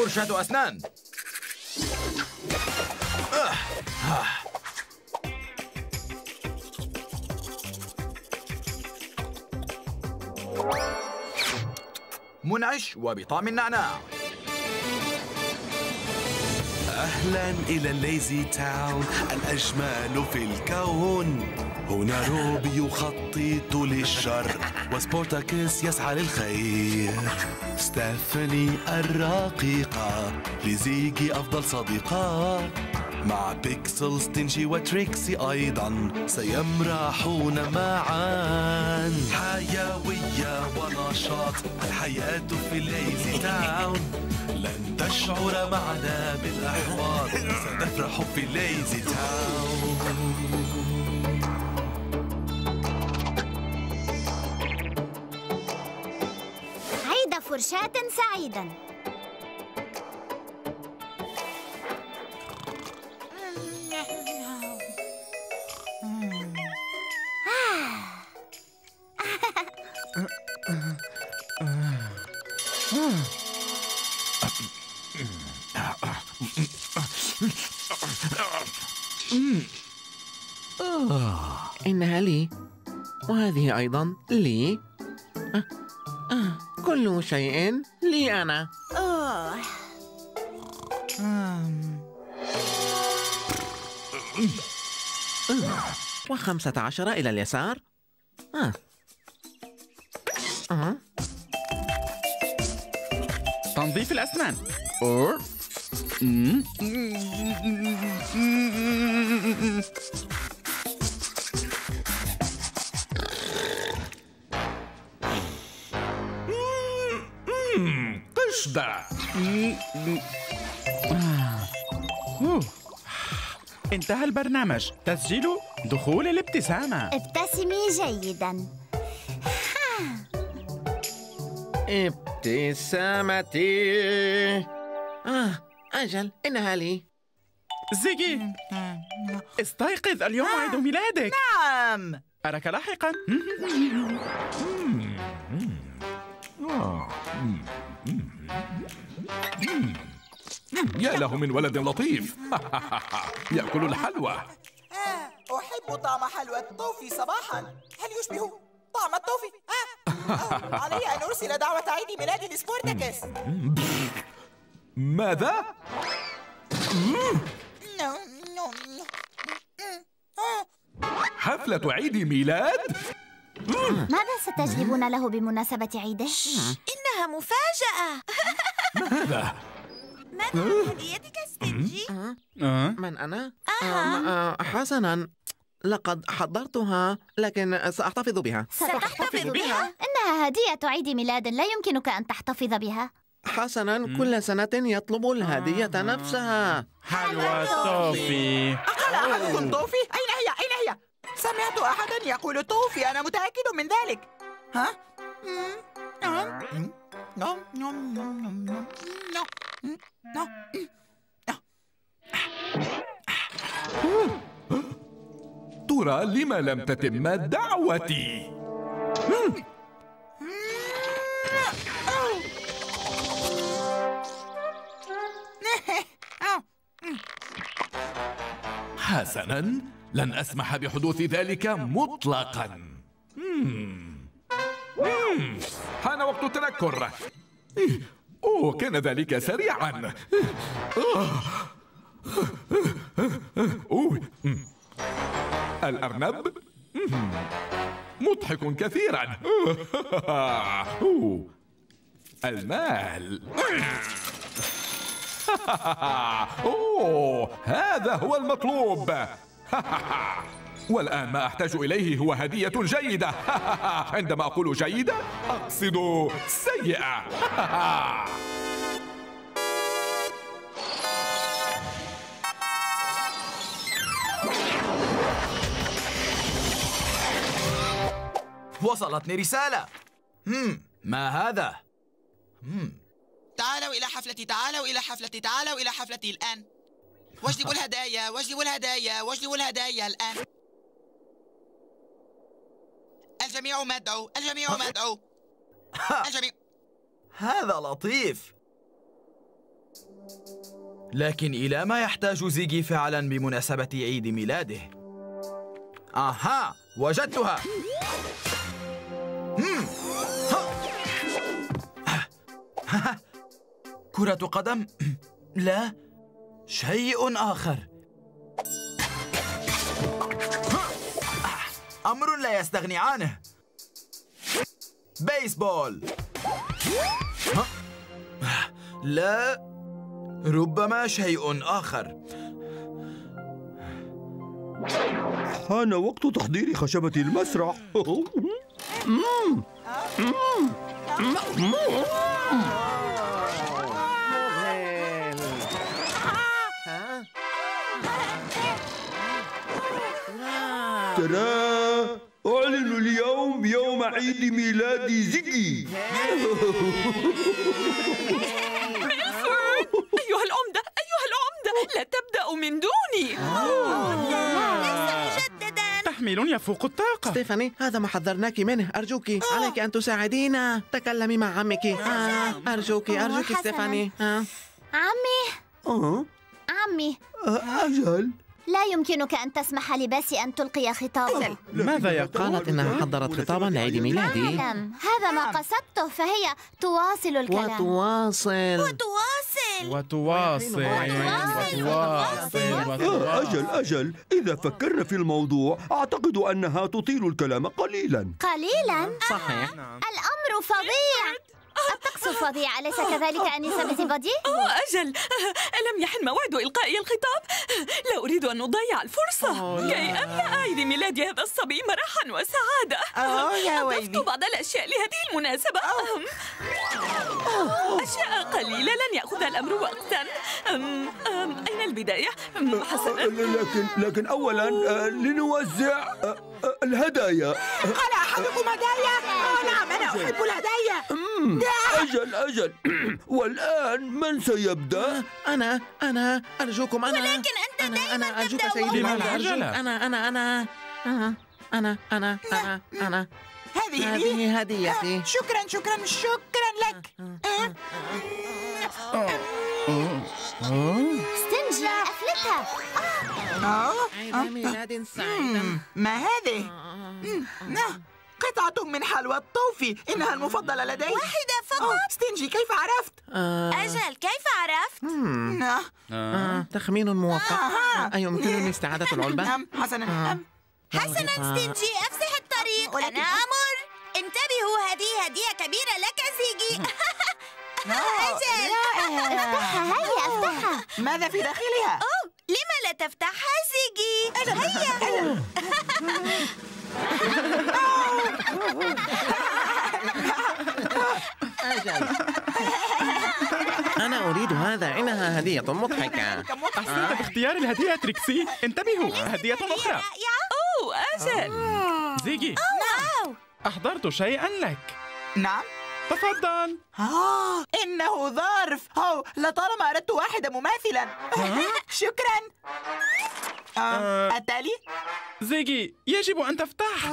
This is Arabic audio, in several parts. فرشاة أسنان. منعش وبطعم النعناع. أهلاً إلى الليزي تاون الأجمل في الكون. هنا روبي يخطط للشر وسبورتاكس يسعى للخير. ستيفاني الرقيقة لزيجي أفضل صديقة. مع بيكسل ستينجي وتريكسي أيضاً سيمرحون معاً. حيوية ونشاط الحياة في الليزي تاون. لن تشعر معنا بالإحباط، سنفرح في الليزي تاون. فرشاة سعيدا. إنها لي وهذه أيضا لي. كل شيء لي أنا. و15 إلى اليسار. تنظيف الأسنان. انتهى البرنامج. تسجيل دخول الابتسامة. ابتسمي جيدا. ابتسامتي. أجل، إنها لي. زيجي، استيقظ، اليوم عيد ميلادك. نعم، أراك لاحقا. يا له من ولد لطيف يأكل الحلوى. أحب طعم حلوى التوفي صباحا. هل يشبه طعم التوفي؟ علي أن أرسل دعوة عيد ميلاد لسبورتاكس. ماذا؟ حفلة عيد ميلاد؟ ماذا ستجلبون له بمناسبة عيده؟ إنها مفاجأة. ماذا؟ ما هديتك ستينجي؟ من أنا؟ حسناً، لقد حضرتها لكن سأحتفظ بها. ستحتفظ بها؟ إنها هدية عيد ميلاد لا يمكنك أن تحتفظ بها. حسناً، كل سنة يطلب الهدية نفسها. حلوى توفي. أقال أحدكم توفي؟ أين هي؟ أين هي؟ سمعت أحداً يقول توفي، أنا متأكد من ذلك. ها؟ ترى لما لم تتم دعوتي؟ حسناً، لن أسمح بحدوث ذلك مطلقاً. حان وقت التنكر. أوه، كان ذلك سريعاً. أوه. الأرنب مضحك كثيراً. أوه. المال. أوه، هذا هو المطلوب. والآن ما أحتاج إليه هو هدية جيدة. عندما أقول جيدة أقصد سيئة. وصلتني رسالة. ما هذا؟ تعالوا إلى حفلتي، تعالوا إلى حفلتي، تعالوا إلى حفلتي الآن، واجلبوا الهدايا، واجلبوا الهدايا، واجلبوا الهدايا الآن. الجميع مدعو، الجميع مدعو، الجميع. هذا لطيف. لكن إلى ما يحتاج زيغي فعلاً بمناسبة عيد ميلاده. أها، وجدتها. كرة قدم؟ لا، شيء آخر. أمر لا يستغني عنه. بيسبول. لا، ربما شيء آخر. حان وقت تحضير خشبة المسرح. ترى أعلن اليوم يوم عيد ميلاد زيغي. أيها العمدة، أيها العمدة، لا تبدأ من دوني. ليس مجدداً، تحميل يفوق الطاقة. ستيفاني، هذا ما حذرناك منه. أرجوك، عليك أن تساعدينا. تكلمي مع عمك. أرجوك، أرجوك ستيفاني. عمي، عمي، أجل، لا يمكنك أن تسمح لباسي أن تلقي خطابا. ماذا يقول؟ قالت إنها حضرت خطابا لعيد ميلادي. نعم، هذا ما قصدته، فهي تواصل الكلام وتواصل. أجل، إذا فكرنا في الموضوع أعتقد أنها تطيل الكلام قليلا. صحيح، الأمر فظيع. الطقس فظيع، أليس كذلك أنسة بودي؟ أجل، ألم يحن موعد إلقائي الخطاب؟ لا أريد أن أضيع الفرصة كي أملأ عيد ميلادي هذا الصبي مرحا وسعادة. أضفت بعض الأشياء لهذه المناسبة، أشياء قليلة لن يأخذ الأمر وقتا. أين البداية؟ حسنا، لكن أولا لنوزع الهدايا. قال أحدكم هدايا؟ نعم، أنا أحب الهدايا. أجل، والآن من سيبدأ؟ أنا أرجوكم. أنا، ولكن أنت دائما أنا أرجوك سيدي، أنا هذه هديتي. شكرا لك. ستينجي، أفلتها. عيد ميلاد سعيدا. ما هذه؟ قطعة من حلوى الطوفي، إنها المفضلة لدي. واحدة فقط؟ ستينجي، كيف عرفت؟ أجل، كيف عرفت؟ تخمين موفق. أيمكنني استعادة العلبة؟ حسناً حسناً ستينجي، أفسح الطريق. أنا أمر. انتبهوا، هذه هدية كبيرة لك زيغي. أجل، افتحها، هيا افتحها. ماذا في داخلها؟ لما لا تفتحها زيغي؟ هيا. أجل، أنا أريد هذا، إنها هدية مضحكة. أحسنت باختيار الهدية تريكسي. انتبهوا، هدية أخرى. أوه، أجل زيغي، أحضرت شيئا لك. نعم، تفضل. إنه ظرف. لطالما أردت واحدة مماثلا. شكرا. التالي؟ زيغي، يجب أن تفتح.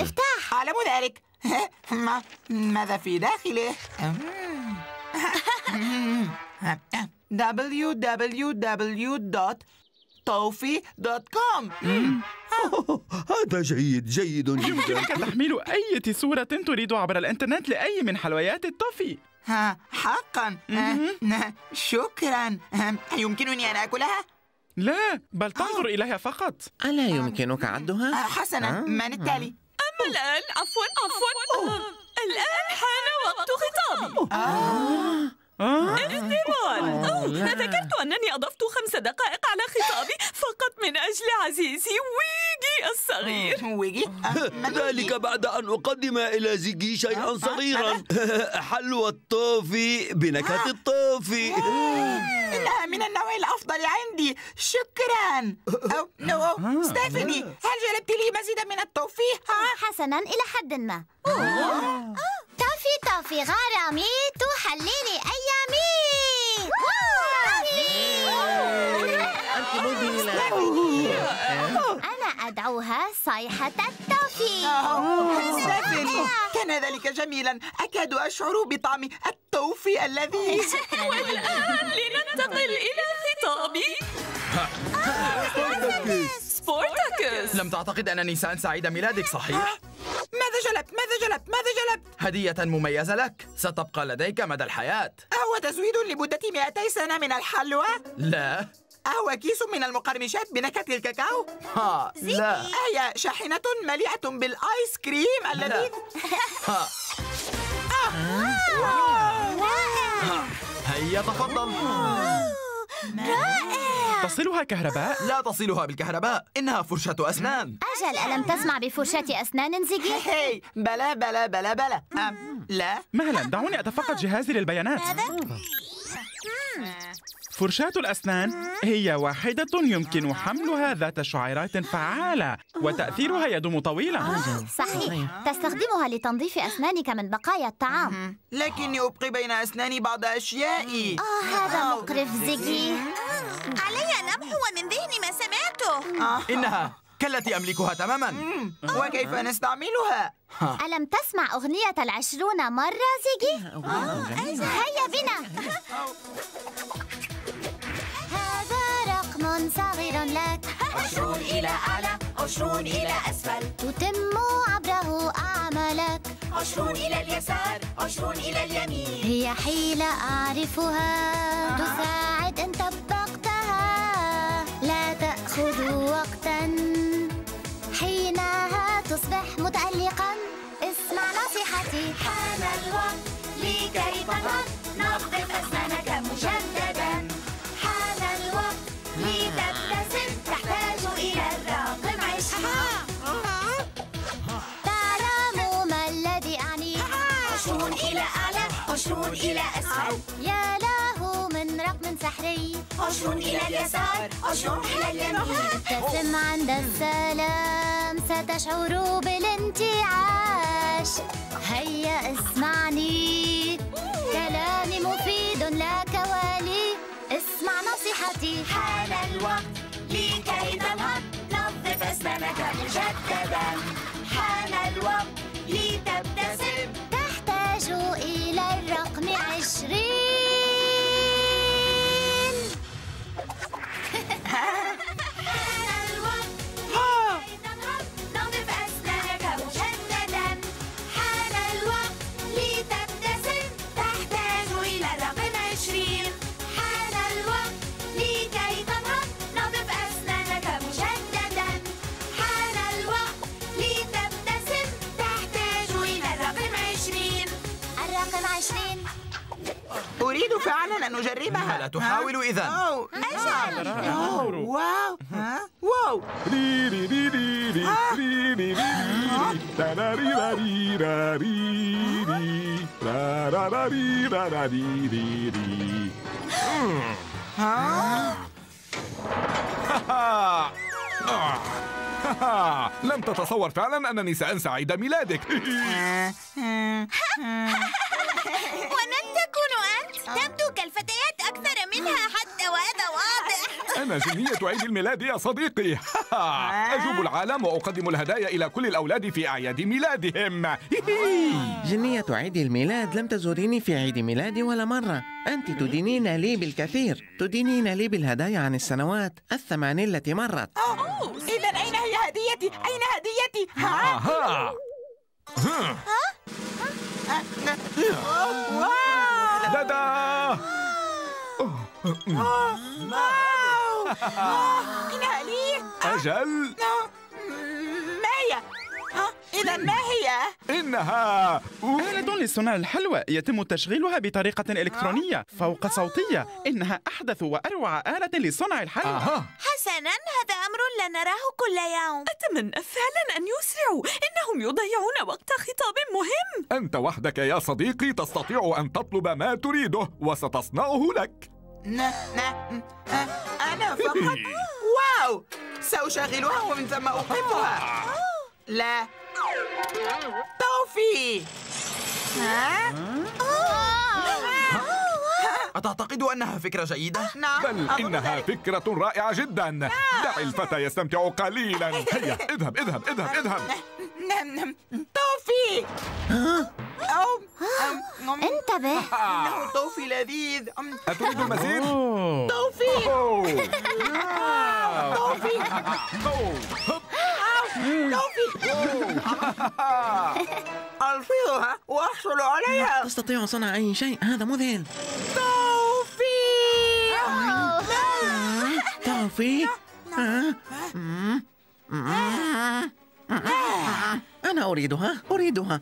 افتح. أعلم ذلك. ماذا في داخله؟ www.tofi.com. هذا جيد جدا. يمكنك تحميل أي صورة تريد عبر الإنترنت لأي من حلويات التوفي. حقا؟ شكرا. يمكنني أن آكلها؟ لا، بل تنظر إليها فقط. ألا يمكنك عدها؟ حسنا، من التالي؟ أما الآن، عفوا، الآن حان وقت خطابي. الاستمرار. ذكرت أنني أضفت 5 دقائق على خطابي فقط من أجل عزيزي ويغي الصغير. ويغي؟ ذلك بعد أن أقدم إلى زيغي شيئا صغيرا، حلوى الطوفي بنكهة الطوفي. إنها من النوع الأفضل عندي. شكرا. ستيفاني، هل جلبت لي مزيدا من الطوفي؟ حسنا، إلى حد ما. طوفي غرامي، تحليني أيامي. طوفي، أنت مذهلة. أنا أدعو ندعوها صيحة التوفي. ستيفاني كان ذلك جميلا، أكاد أشعر بطعم التوفي اللذيذ. والآن لننتقل إلى خطابي. سبورتاكس، لم تعتقد أنني سأنسى ميلادك صحيح؟ ماذا جلبت؟ هدية مميزة لك، ستبقى لديك مدى الحياة. أهو تزويد لمدة 200 سنة من الحلوى؟ لا. أهو كيس من المقرمشات بنكهة الكاكاو؟ ها لا. هي شاحنة مليئة بالآيس كريم اللذيذ؟ ها. هيا تفضل. رائع. تصلها كهرباء؟ لا تصلها بالكهرباء، إنها فرشة أسنان. أجل، ألم تسمع بفرشة أسنان زيجي؟ هي بلا بلا بلا بلا. لا، مهلا، دعوني أتفقد جهازي للبيانات. فرشاة الأسنان هي واحدة يمكن حملها ذات شعيرات فعالة، وتأثيرها يدوم طويلا. صحيح، تستخدمها لتنظيف أسنانك من بقايا الطعام. لكني أبقي بين أسناني بعض أشيائي. هذا مقرف زيجي. علي أن أمحو من ذهني ما سمعته. إنها كالتي أملكها تماما. وكيف نستعملها؟ ألم تسمع أغنية 20 مرة زيجي؟ هيا بنا. صغير لك، عشرون إلى أعلى، عشرون إلى أسفل، تتم عبره أعمالك، عشرون إلى اليسار، عشرون إلى اليمين، هي حيلة أعرفها تساعد إن طبقتها، لا تأخذ وقتا حينها تصبح متألقا. اسمع نصيحتي، حان الوقت لكي تنضج، نظف أسنانك مجددا. لتبتسم تحتاج إلى الرقم 20. تعلم ما الذي أعنيه. 20 إلى أعلى، 20 إلى أسفل. يا له من رقم سحري. 20 إلى اليسار، 20 إلى اليمين. ابتسم عند السلام، ستشعر بالانتعاش. هيا اسمعني، كلامي مفيد لا كوالي. اسمع نصيحتي، حان الوقت لكي تنهض، نظف أسنانك مجددا. حان الوقت لتبتسم، تحتاج إلى الرقم 20. حان الوقت لكي تنهض، نظف أسنانك مجددا. حان الوقت لتبتسم، تحتاج إلى الرقم 20. أريد فعلا أن أجربها. لا تحاول إذن. أجل. واو. واو. لم تتصور فعلا أنني سأنسى عيد ميلادك. ومن تكون أنت؟ تبدو كالفتيات أكثر منها حتى، وهذا واضح. أنا جنية عيد الميلاد يا صديقي. أجوب العالم وأقدم الهدايا إلى كل الأولاد في أعياد ميلادهم. جنية عيد الميلاد لم تزوريني في عيد ميلادي ولا مرة. أنت تدينين لي بالكثير، تدينين لي بالهدايا عن السنوات 8 التي مرت. إذا أين هي هديتي؟ أين هديتي؟ دادا. إنها لي. أجل. ما هي؟ إذا ما هي؟ إنها آلة لصنع الحلوى، يتم تشغيلها بطريقة إلكترونية فوق صوتية. إنها أحدث وأروع آلة لصنع الحلوى. حسناً، هذا أمر لا نراه كل يوم. أتمنى فعلاً أن يسرعوا، إنهم يضيعون وقت خطاب مهم. أنت وحدك يا صديقي تستطيع أن تطلب ما تريده وستصنعه لك. أنا فقط؟ واو، سأشغلها ومن ثم أوقفها. لا توفي. ها؟ أتعتقد أنها فكرة جيدة؟ نعم بل إنها فكرة رائعة جدا. دع الفتى يستمتع قليلا. هيا اذهب اذهب اذهب اذهب. توفي انتبه، إنه توفي لذيذ. أتريد المزيد؟ توفي توفي توفي. ألفظها وأحصل عليها. لا تستطيع صنع أي شيء، هذا مذهل. توفي توفي. أنا أريدها أريدها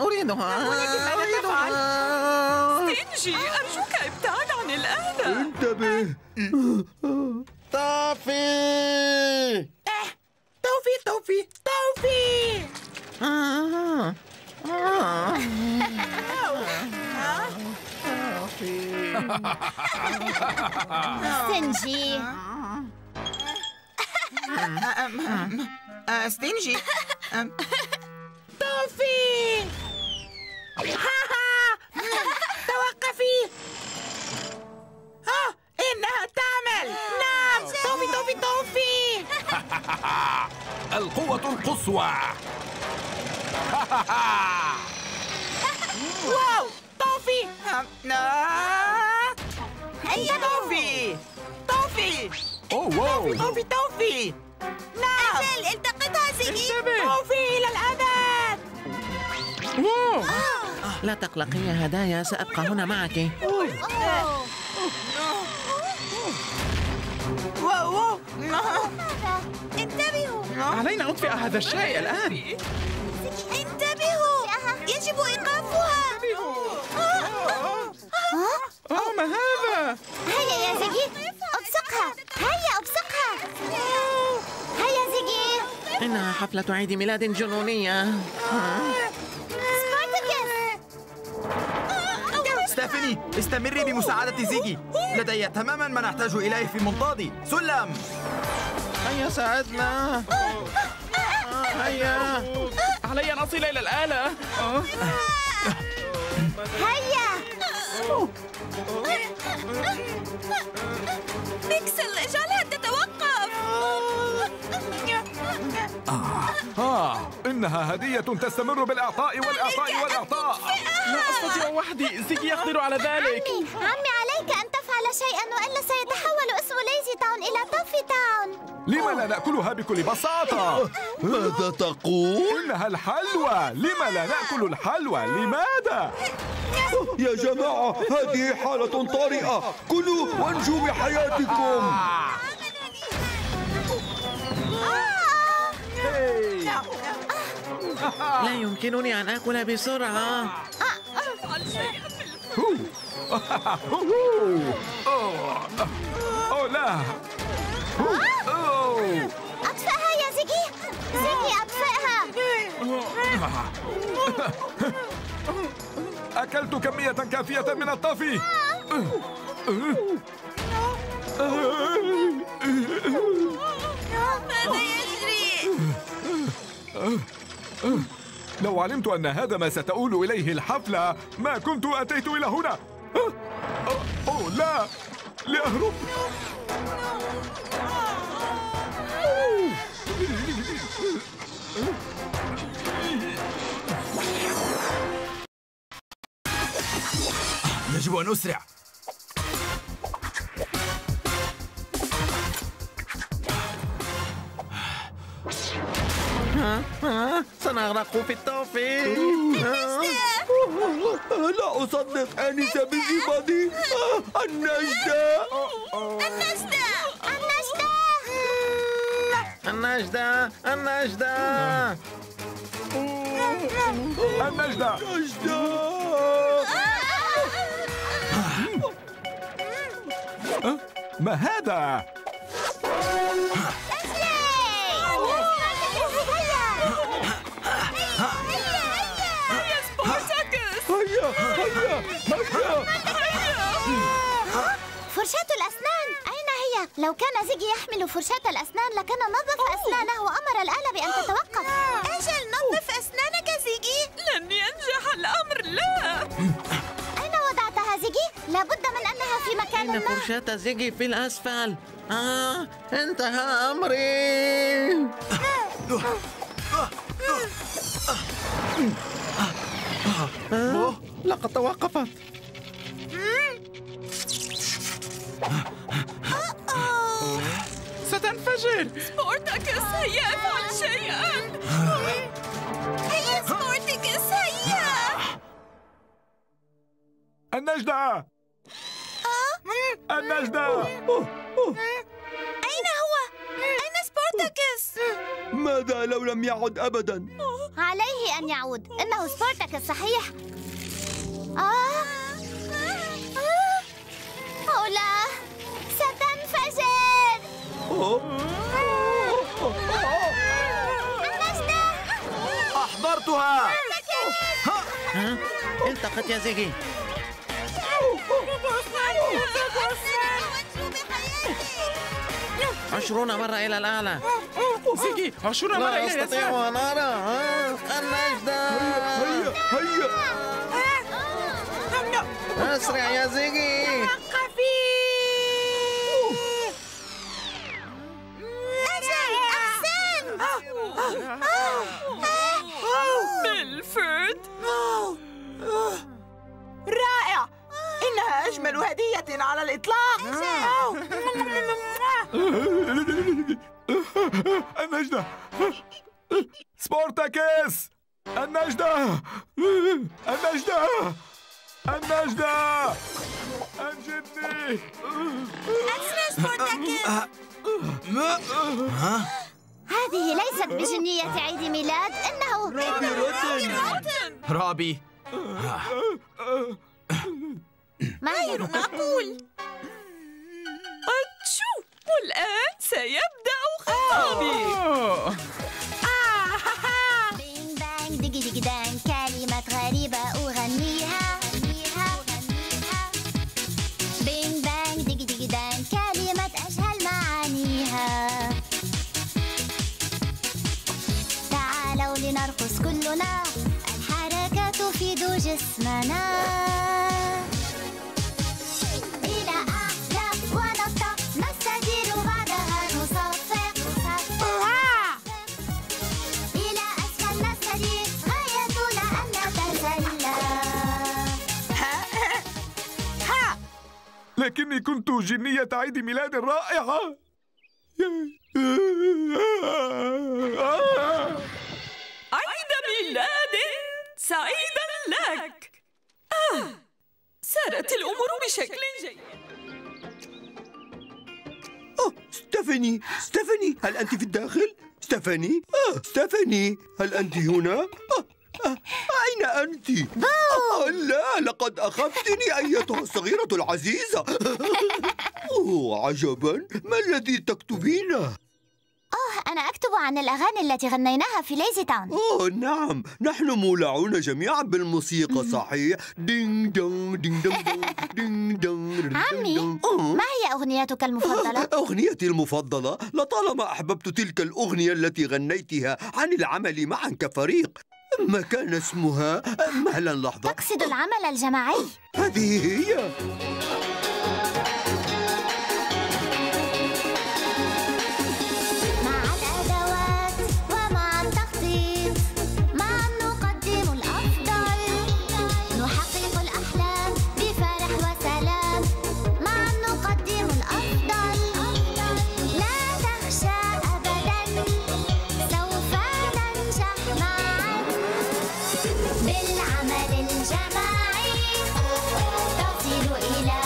أريدها. ولكن ماذا تفعل؟ ستينجي أرجوك ابتعد عن الأذى. انتبه. توفي توفي توفي توفي. ستينجي ستينجي توفي. توقفي، إنها تعمل. نعم توفي توفي توفي. القوة القصوى. واو توفي. هيا توفي توفي. أوه واو توفي توفي. نعم أجل التقطها زيجي. توفي إلى الأبد. لا تقلقي يا هدايا، سأبقى هنا معك. واو انتبهوا، علينا أطفئ هذا الشيء الآن. انتبهوا، يجب إيقافها. ما هذا؟ هيا يا زيجي أبصقها، هيا أبصقها. هيا زيجي، إنها حفلة عيد ميلاد جنونية. ستيفاني استمري بمساعدة زيجي، لدي تماما ما نحتاج إليه في منطادي. سلم، هيا ساعدنا. هيا، علي أن أصل إلى الآلة. هيا بيكسل، اجعلها تتوقف. إنها هدية تستمر بالإعطاء والإعطاء والإعطاء. لا أستطيع وحدي، زيجي يقدر على ذلك. عمي عليك أن تفعل شيئا، وإلا سيتحول اسم ليزي تاون إلى توفي تاون. لما لا نأكلها بكل بساطة؟ ماذا تقول؟ إنها الحلوى، لما لا نأكل الحلوى؟ لماذا؟ يا جماعة هذه حالة طارئة، كلوا وانجوا بحياتكم. لا يمكنني أن آكل بسرعة. أوه لا، أطفئها يا زيجي، زيجي أطفئها. أكلت كمية كافية من الطفي. ماذا يجري؟ لو علمت أن هذا ما ستؤول إليه الحفلة ما كنت أتيت إلى هنا. أوه لا، لأهرب. يجب أن أسرع. سنغرق في التوفي. لا أصدق أني بجبدي. النجدة النجدة النجدة النجدة النجدة النجدة. ما هذا؟ هيا سبورتاكس، هيا هيا هيا. فرشاة الأسنان، أين هي؟ لو كان زيجي يحمل فرشاة الأسنان لكان نظف أسنانه وأمر الآلة بأن تتوقف. أجل نظف أسنانك زيجي. لن ينجح الأمر، لا. أين وضعتها زيجي؟ لابد من أنها في مكان ما. إن فرشاة زيجي في الأسفل. انتهى أمري. لقد توقفت. ستنفجر. سبورتاكس هيا افعل شيئا. هيا سبورتاكس هيا. النجدة. النجدة. أين هو؟ أين سبورتاكس؟ ماذا لو لم يعد أبدا؟ عليه أن يعود، إنه سبورتاكس صحيح. أو لا، ستنفجر. النجدة أحضرتها. التقت يا زيجي. عشرون مرة إلى الأعلى. زيجي، 10 مرة إلى اليسار. لا أستطيع أن أرى. النجدة. هيا هيا هيا. أسرع يا زيجي. توقفي. أجل أحسن. ملفت. رائع. إنها أجمل هدية على الإطلاق. النجدة. سبورتاكس. النجدة. النجدة. النجدة. أنجدني. أسرع سبورتاكس. هذه ليست بجنية عيد ميلاد، إنه رابي. غير معقول. أتشو! والآن سيبدأ خطابي. بين بانج ديجي ديجي دانج، كلمات غريبة أغنيها. بين بانج ديجي ديجي دانج، كلمات أجهل معانيها. تعالوا لنرقص كلنا، الحركة تفيد جسمنا. لكني كنت جنية عيد ميلاد رائعة. عيد ميلاد سعيد لك. سارت الأمور بشكل جيد. ستيفاني، ستيفاني، هل أنت في الداخل؟ ستيفاني، ستيفاني، هل أنت هنا؟ أين أنتِ؟ لا، لقد أخفتني أيتها الصغيرة العزيزة. عجباً، ما الذي تكتبينه؟ أنا أكتب عن الأغاني التي غنيناها في ليزي تاون. نعم، نحن مولعون جميعاً بالموسيقى، صحيح؟ دينغ دونغ دينغ دونغ دينغ دونغ. عمي، ما هي أغنيتك المفضلة؟ أغنيتي المفضلة؟ لطالما أحببت تلك الأغنية التي غنيتها عن العمل معاً كفريق. ما كان اسمها؟ مهلا لحظة، تقصد العمل الجماعي. هذه هي. بالعمل الجماعي تصل إلى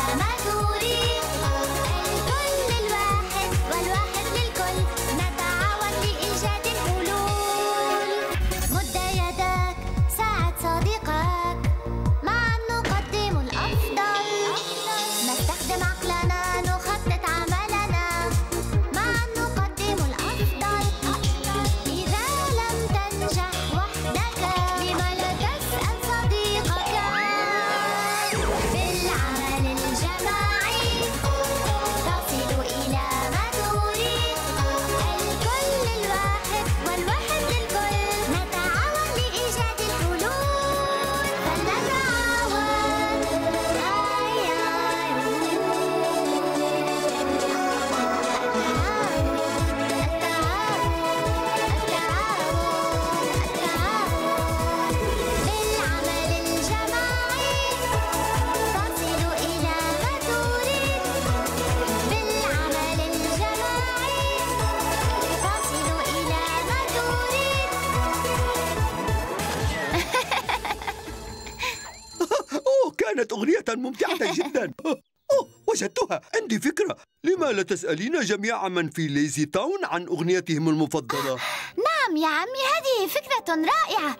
كانت أغنية ممتعة جدا. أوه، وجدتها، عندي فكرة. لما لا تسألين جميع من في ليزي تاون عن أغنيتهم المفضلة؟ نعم يا عمي، هذه فكرة رائعة.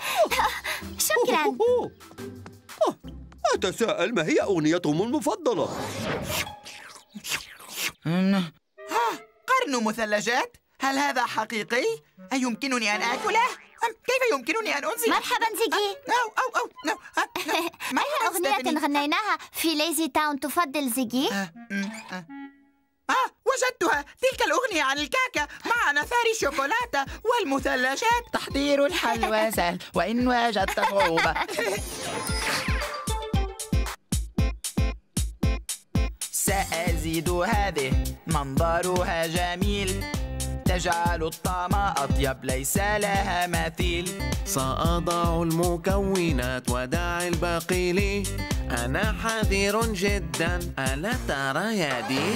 شكرا. أتساءل ما هي أغنيتهم المفضلة. قرن مثلجات؟ هل هذا حقيقي؟ أيمكنني أن آكله؟ كيف يمكنني أن أنزل؟ مرحبا زيجي. أي أغنية غنيناها في ليزي تاون تفضل زيجي؟ وجدتها، تلك الأغنية عن الكعكة مع نثار الشوكولاتة والمثلجات. تحضير الحلوى سهل وإن واجهت صعوبة. سأزيد هذه، منظرها جميل، تجعل الطعم أطيب ليس لها مثيل. سأضع المكونات ودع الباقي لي، أنا حذر جدا، ألا ترى يدي؟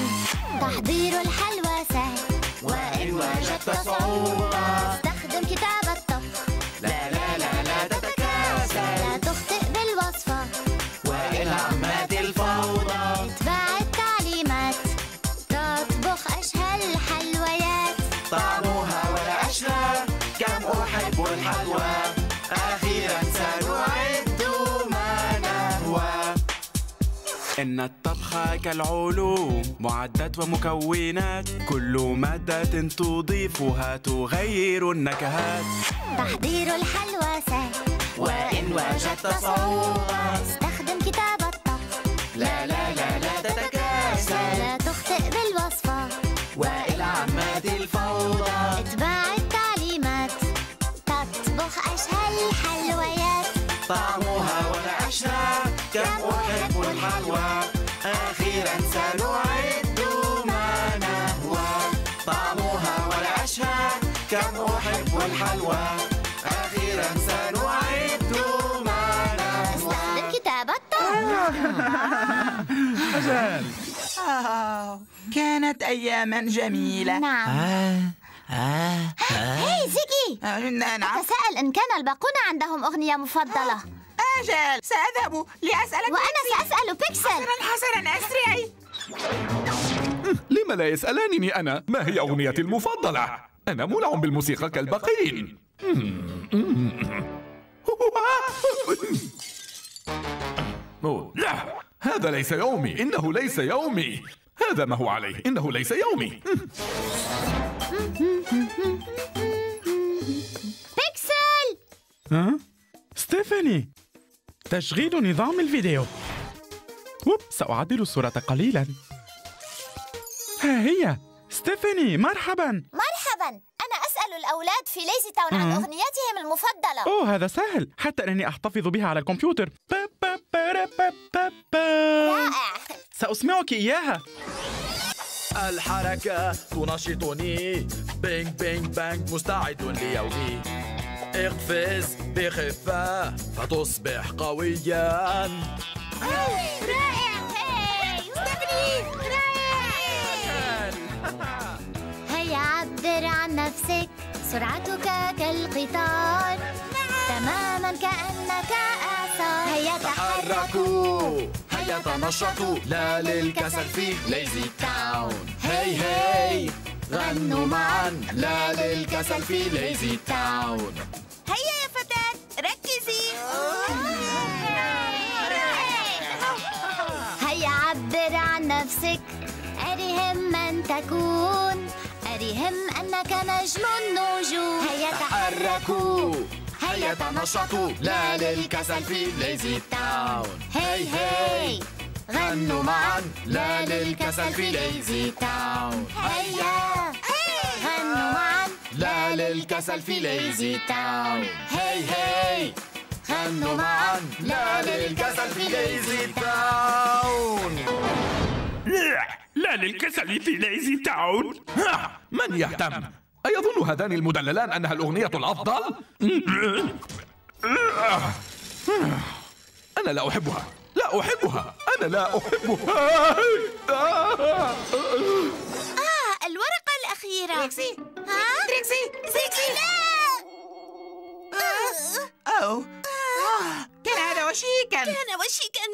تحضير الحلوى سهل وإن وجدت صعوبة، استخدم كتاب الطبخ، لا لا لا لا تتكاسل، لا تخطئ بالوصفة، وإن عمت الفوضى اتبع التعليمات، تطبخ أشهى الحلويات، طعمها ولا أشهى، كم أحب الحلوى، أخيرا سنعد ما نهوى. إن الطبخ كالعلوم، معدات ومكونات، كل مادة تضيفها تغير النكهات. تحضير الحلوى سهل وإن وجدت صعوبة، استخدم كتاب الطبخ، لا لا لا لا تتكاسل، لا تخطئ بالوصفة، وإلى عماد الفوضى اتبع التعليمات، تطبخ أشهى الحلويات، طعمها ولا أشهى، كم أحب الحلوى، أخيرا سنعد ما نهوى، طعمها ولا أشهى، كم أحب الحلوى، أخيرا سنعد ما نهوى. استخدم كتاب الطعم. كانت أياما جميلة. نعم. هاي زيجي، أتساءل إن كان الباقون عندهم أغنية مفضلة. أجل، سأذهب لأسأل بيكسل. وأنا سأسأل بيكسل. حسناً أسرعي. لم لا يسألانني أنا ما هي أغنيتي المفضلة؟ أنا منع بالموسيقى كالباقين. لا، هذا ليس يومي، إنه ليس يومي، هذا ما هو عليه، إنه ليس يومي. بيكسل. ستيفاني، تشغيل نظام الفيديو. سأعدل الصورة قليلا. ها هي ستيفاني، مرحبا. مرحبا، أنا أسأل الأولاد في ليزي تاون عن أغنيتهم المفضلة. أوه، هذا سهل، حتى أنني أحتفظ بها على الكمبيوتر. با با با با با با. رائع، سأسمعك إياها. الحركة تنشطني، بينج بينج بانج، مستعد ليومي، اقفز بخفة فتصبح قويا. رائع. هيا عبر عن نفسك، سرعتك كالقطار، تماما كأنك آثار. هيا تحركوا، هيا تنشطوا، لا للكسل في ليزي تاون. هاي هاي، غنوا معا، لا للكسل في ليزي تاون. هيا يا فتاة، ركزي. هيا عبر عن نفسك، أرهم من تكون، أرهم أنك نجم النجوم. هيا تحركوا، هيا تنشطوا، لا للكسل في ليزي تاون. هاي هاي، غنوا معا، لا للكسل في ليزي تاون. هيا، غنوا معا، لا للكسل في ليزي تاون. هاي هاي، غنوا معا، لا للكسل في ليزي تاون. لا للكسل في ليزي تاون. من يهتم؟ أيظن هذان المدللان أنها الأغنية الأفضل؟ أنا لا أحبها، لا أحبها، أنا لا أحبها. الورقة الأخيرة. تريكسي، تريكسي، تريكسي. أو كان هذا وشيكاً. كان وشيكاً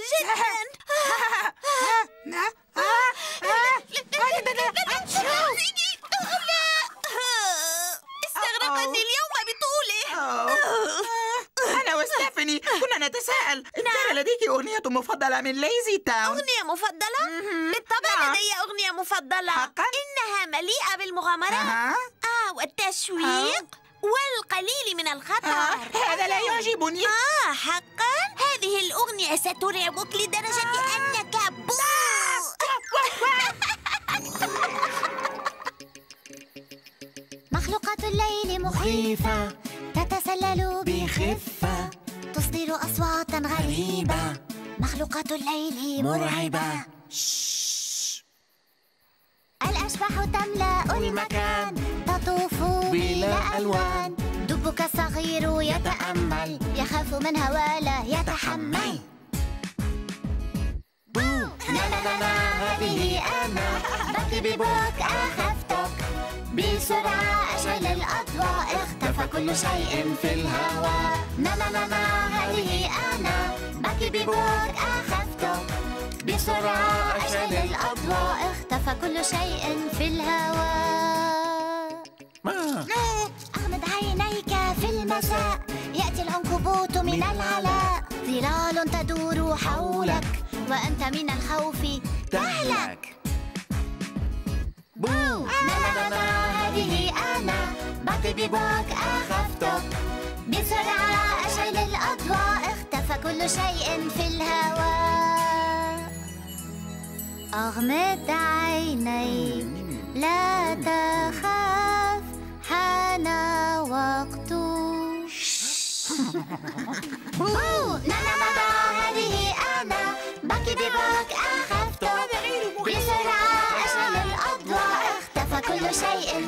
جداً. زيجي استغرقتني اليوم بطوله. أنا وستيفاني كنا نتساءل إن كان لديك أغنية مفضلة من ليزي تاون. أغنية مفضلة؟ بالطبع لدي أغنية مفضلة. حقاً؟ إنها مليئة بالمغامرات والتشويق والقليل من الخطر. هذا لا يعجبني. حقاً؟ هذه الأغنية سترعبك لدرجة أنك بوس. مخلوقات الليل مخيفة، تتسلل بخفة، تصدر أصواتا غريبة. مخلوقات الليل مرعبة. الأشباح تملأ المكان، تطوف بلا ألوان. دبك الصغير يتأمل، يخاف من هوى لا يتحمل. نا هذه أنا، بكي ببوك أخفتك. بسرعة أشعل الأضواء، اختفى كل شيء في الهواء. نا هذه أنا، بكي ببوك أخفتك. بسرعة أشعل الأضواء، اختفى كل شيء في الهواء. أغمض عينيك في المساء، يأتي العنكبوت من العلاء. ظلال تدور حولك، وأنت من الخوف تهلك. بو هذه أنا، بقي ببوك أخفتك. بسرعة أشعل الأضواء، اختفى كل شيء في الهواء. أغمض عينيك لا تخاف، حان وقت. هذه أنا، بكي ببوك أخفتك. بسرعة أشعل الأضواء، اختفى كل شيء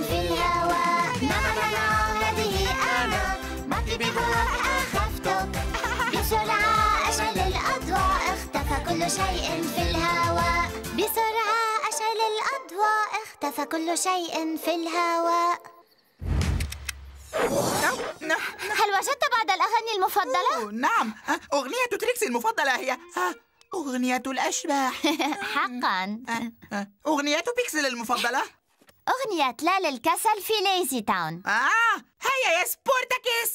في الهواء. هذه أنا، بكي ببوك أخفتك. بسرعة أشعل الأضواء، اختفى كل شيء في الهواء. بسرعة أشعل الأضواء، اختفى كل شيء في الهواء. هل وجدت بعض الأغاني المفضلة؟ نعم، أغنية تريكسي المفضلة هي أغنية الأشباح. حقاً. أغنية بيكسل المفضلة أغنية لا للكسل في ليزي تاون. هيا يا سبورتاكس.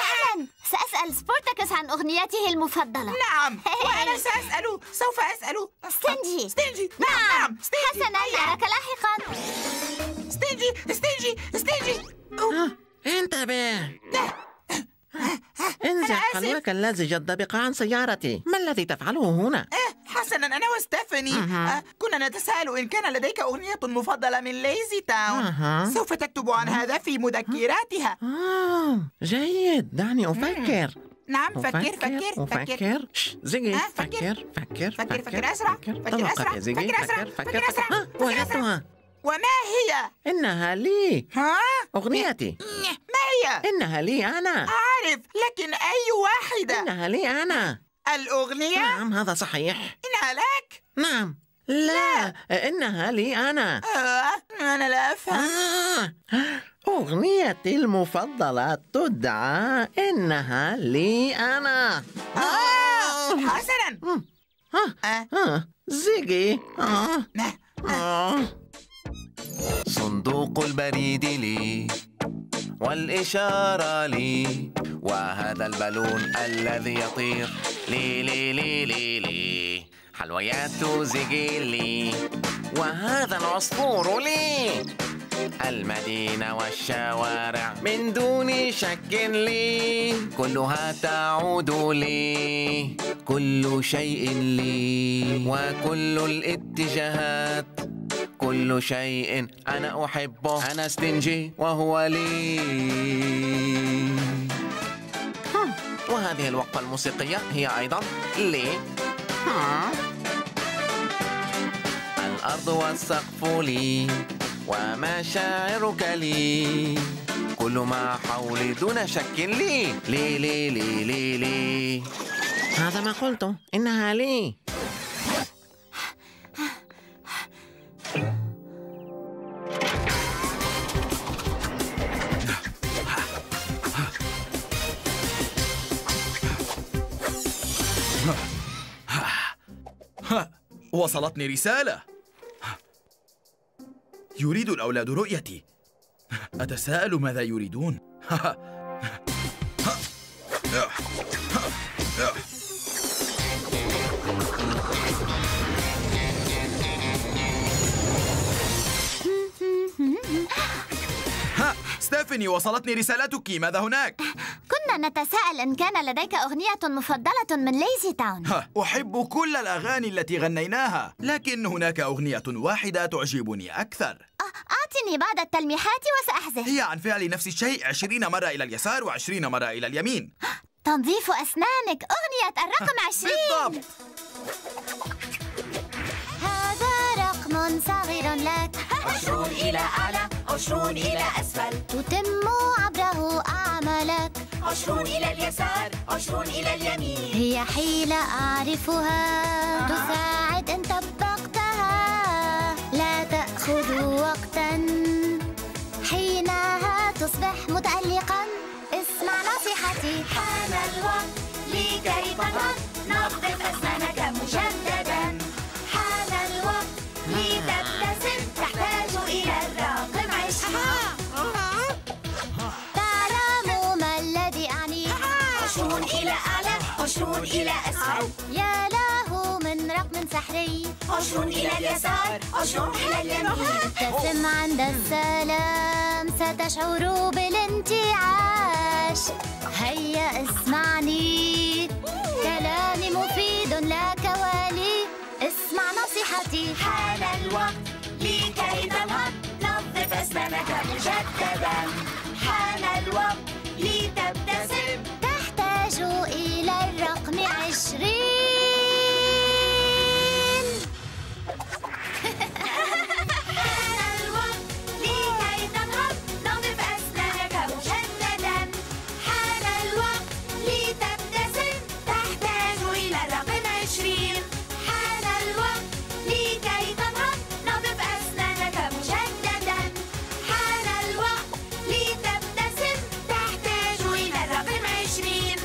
فعلاً سأسأل سبورتاكس عن أغنيته المفضلة. نعم، وأنا سوف أسأل ستينجي. نعم، ستينجي. حسناً، أراك لاحقاً. ستينجي. انتبه، انزع قلبك الذي ينطبق عن سيارتي. ما الذي تفعله هنا؟ حسناً، أنا وستيفاني كنا نتساءل إن كان لديك أغنية مفضلة من ليزي تاون. سوف تكتب عن هذا في مذكراتها. جيد، دعني أفكر. نعم، فكر. زيجي، فكر أسرع. فكر أسرع. وجدتها. وما هي؟ إنها لي. أغنيتي. ما هي؟ إنها لي أنا. أعرف، لكن أي واحدة؟ إنها لي أنا. الأغنية؟ نعم، هذا صحيح. إنها لك؟ نعم. لا. إنها لي أنا. أنا لا أفهم. أغنيتي المفضلة تدعى إنها لي أنا. حسناً. زيجي. صندوق البريد لي، والإشارة لي، وهذا البالون الذي يطير لي. لي لي لي لي حلويات زيجي لي، وهذا العصفور لي. المدينة والشوارع من دون شك لي، كلها تعود لي. كل شيء لي، وكل الاتجاهات، كل شيء أنا أحبه. أنا ستينجي وهو لي. وهذه الوقفة الموسيقية هي أيضا لي. الأرض والسقف لي، ومشاعرك لي، كل ما حولي دون شك لي. لي لي لي لي لي هذا ما قلته، إنها لي. وصلتني رسالة. يريد الأولاد رؤيتي. أتساءل ماذا يريدون. ستيفاني، وصلتني رسالتك. ماذا هناك؟ كنا نتساءل إن كان لديك أغنية مفضلة من ليزي تاون. أحب كل الأغاني التي غنيناها، لكن هناك أغنية واحدة تعجبني أكثر. أعطني بعض التلميحات وسأحذف. هي عن فعل نفس الشيء 20 مرة إلى اليسار و20 مرة إلى اليمين. تنظيف أسنانك، أغنية الرقم 20. بالضبط. هذا رقم صغير لك، 20 إلى أعلى، 20 إلى أسفل، تتم عبره أعمالك، 20 إلى اليسار، 20 إلى اليمين. هي حيلة أعرفها، تساعد إن طبقتها، لا تأخذ وقتا، حينها تصبح متألقا. اسمع نصيحتي، حان الوقت لكي تطلق، نظف أسنانك مجددا. حان الوقت لتبتسم، تحتاج إلى الرقم 20. تعلم ما الذي أعني، 20 إلى أعلى، 20 إلى أسفل. يا له من رقم سحري، 20 إلى اليسار، 20 إلى اليمين. ابتسم عند السلام، ستشعر بالانتعاش. هيا اسمعني، كلامي مفيد لا كوالي. اسمع نصيحتي، حان الوقت لكي تنهض، نظف أسنانك مجددا. حان الوقت لتبتسم، تحتاج إلى الرقم 20. حان الوقت لكي تنهض، نظف أسنانك مجددا. حان الوقت لتبتسم، تحتاج إلى الرقم 20. حان الوقت لكي تنهض، نظف أسنانك مجددا. حان الوقت لتبتسم، تحتاج إلى الرقم 20.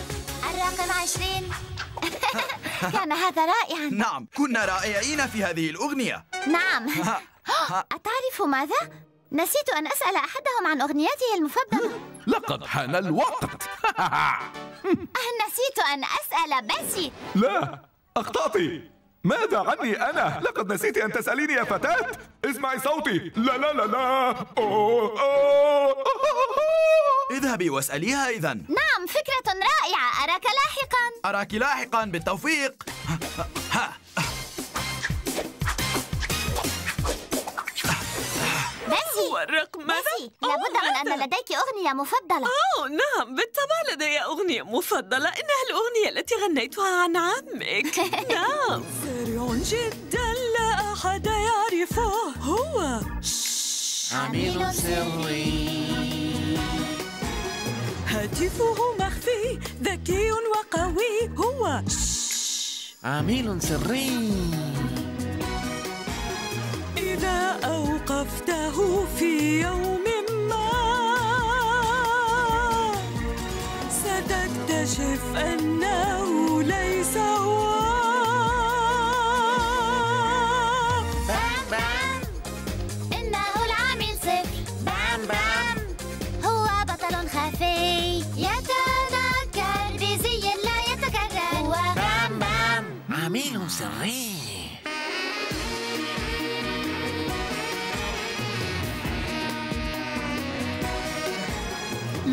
الرقم 20. كان هذا رائعا. نعم، كنا رائعين في هذه الأغنية. نعم. أتعرف ماذا؟ نسيت أن أسأل أحدهم عن أغنيته المفضلة. لقد حان الوقت. نسيت أن أسأل بسي. لا، أخطأت. ماذا عني أنا؟ لقد نسيت أن تسأليني يا فتاة. اسمعي صوتي. لا لا لا لا. اذهبي واسأليها إذن. نعم، فكرة رائعة. أراك لاحقا. أراك لاحقا، بالتوفيق. بسي، هو الرقم ماذا؟ لابد من أن لديك أغنية مفضلة. نعم، بالطبع لدي أغنية مفضلة. إنها الأغنية التي غنيتها عن عمك. نعم، سريع جدا، لا أحد يعرفه. هو عميل سري، هاتفه مخفي، ذكي وقوي. هو عميل سري. إذا أوقفته في يوم ما، ستكتشف أنه ليس هو. بام بام، إنه العامل صفر. بام بام، هو بطل خفي، يتذكر بزي لا يتكرر. هو بام بام، عميل سري.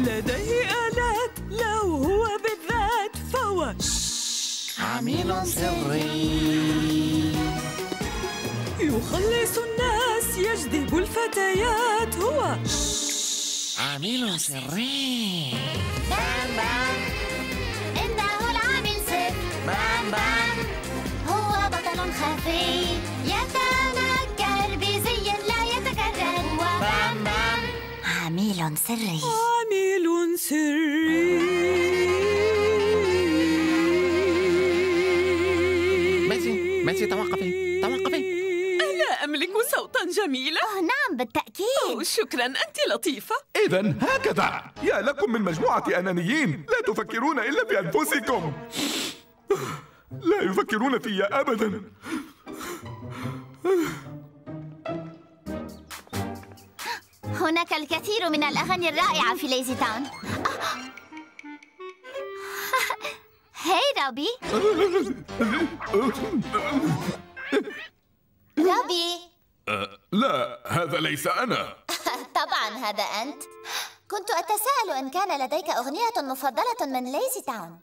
لديه آلات، لو هو بالذات فهو عميل سري. يخلص الناس، يجذب الفتيات. هو عميل سري. بام بام، إنه العامل سر. بام بام، هو بطل خفي، يتنكر بزي لا يتكرر. بام بام، عميل سري. عميل سري. ميسي، توقفي. ألا أملك صوتا جميلا؟ نعم، بالتأكيد. شكرا، أنت لطيفة. إذا هكذا، يا لكم من مجموعة أنانيين، لا تفكرون إلا في أنفسكم. لا يفكرون في أبدا. هناك الكثير من الأغاني الرائعة في ليزي تاون. هاي روبي. روبي. لا، هذا ليس أنا. طبعاً هذا أنت. كنت أتساءل إن كان لديك أغنية مفضلة من ليزي تاون.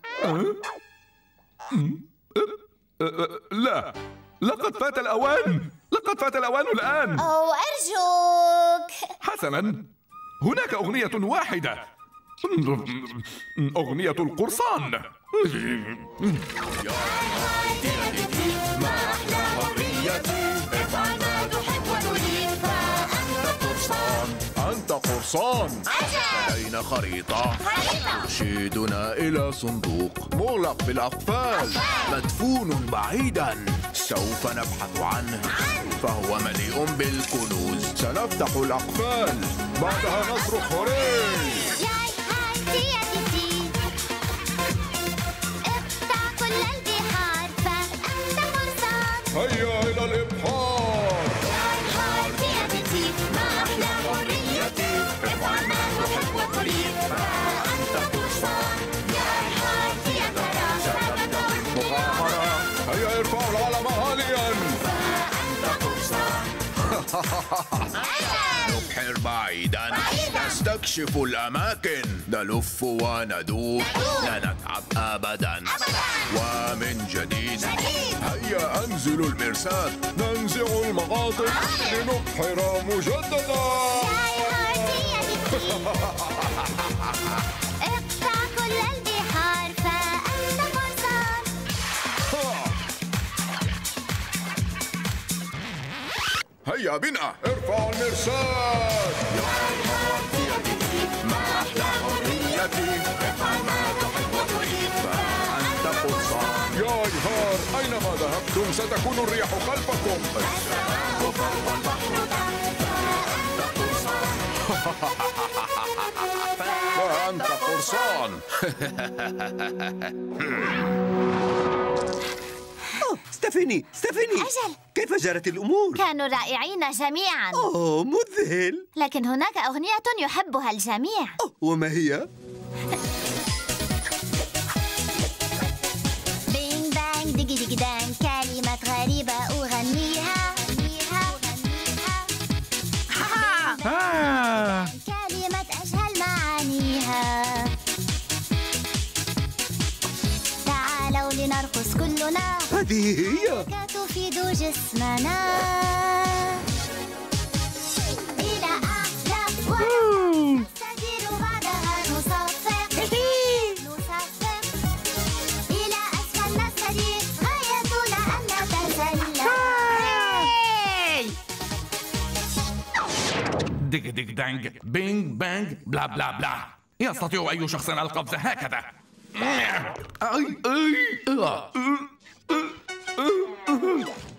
لا، لقد فات الأوان. لقد فات الأوان الآن. أوه، أرجوك. حسناً، هناك أغنية واحدة، أغنية القرصان. أنت قرصان. لدينا خريطة ترشدنا إلى صندوق مغلق بالأقفال، مدفون بعيدا. سوف نبحث عنه فهو مليء بالكنوز. سنفتح الأقفال، بعدها نصرخ هوري. ياي هاي تي تي، اقطع كل البحار فأنت قرصان. هيا إلى الإبحار. ياي هاي تي تي، ما أحلى حريتي. افعل ما تحب وتريد فأنت قرصان. ياي هاي تي ترى سنبدأ المغامرة. هيا ارفعوا العلم عاليا فأنت قرصان. نبحر بعيدا، نستكشف الأماكن، نلف وندور، لا نتعب أبدا، ومن جديد هيا أنزل المرساة، ننزع المغاطيس لنبحر مجددا. اقطع كل البحار فأنت قرصان. هيا بنا ارفع المرساة. ما أحلى حريتي، افعل ما تحب وتريد فأنت قرصان. يا نهار، أينما ذهبتم ستكون الريح خلفكم، السماء فوق والبحر تحت فأنت قرصان. فأنت قرصان. ستيفاني، ستيفاني. أجل، كيف جرت الأمور؟ كانوا رائعين جميعاً. أوه، مذهل. لكن هناك أغنية يحبها الجميع. أوه، وما هي؟ بينج بانج ديجي ديجي دانج، كلمات غريبة أغنيها. كلمات أجهل معانيها. تعالوا لنرقص كلنا، هذه هي تفيد جسمنا إلى أعلى وأعلى. نستدير بعدها نصفق نصفق إلى أسفل نستدير. غايتنا أن نتسلق. دق دق دانج، بينج بانج، بلا بلا بلا. يستطيع أي شخص القفز هكذا. أي أي.